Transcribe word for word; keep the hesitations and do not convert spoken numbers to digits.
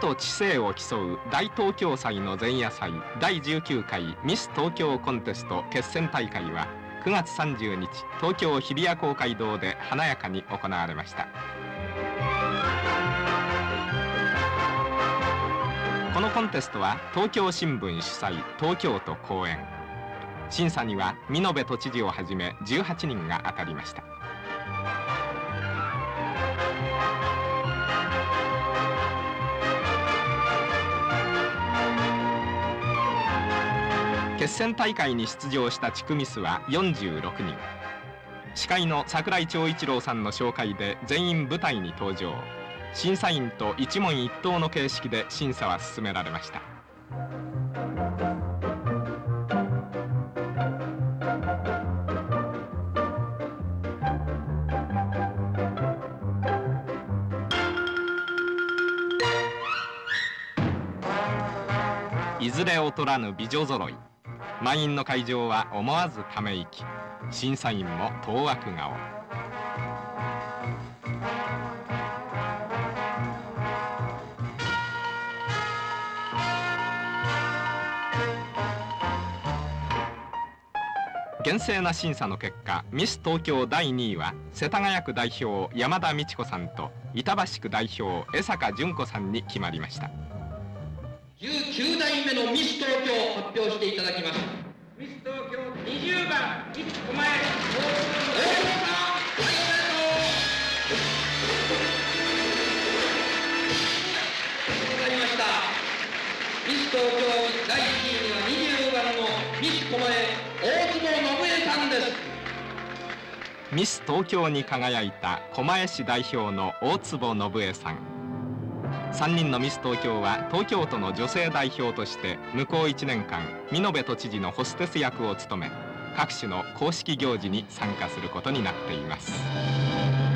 と知性を競う大東京祭の前夜祭だいじゅうきゅうかいミス東京コンテスト決選大会はくがつさんじゅうにち東京日比谷公会堂で華やかに行われました。このコンテストは東京新聞主催、東京都公演。審査には美濃部都知事をはじめじゅうはちにんが当たりました。決選大会に出場した地区ミスはよんじゅうろくにん。司会の櫻井長一郎さんの紹介で全員舞台に登場。審査員と一問一答の形式で審査は進められました。いずれ劣らぬ美女揃い。満員の会場は思わずため息。審査員も当惑顔。厳正な審査の結果、ミス東京だいにいは世田谷区代表山田美智子さんと板橋区代表江坂純子さんに決まりました。じゅうきゅうだいめのミス東京を発表していただきます。ミス東京にじゅうばん一小前大山さん、ありがとうございました。ミス東京だいいちいにはにじゅうばんのミス小前大坪信枝さんです。ミス東京に輝いた小前市代表の大坪信枝さん。さんにんのミス東京は東京都の女性代表として向こういちねんかん美濃部都知事のホステス役を務め、各種の公式行事に参加することになっています。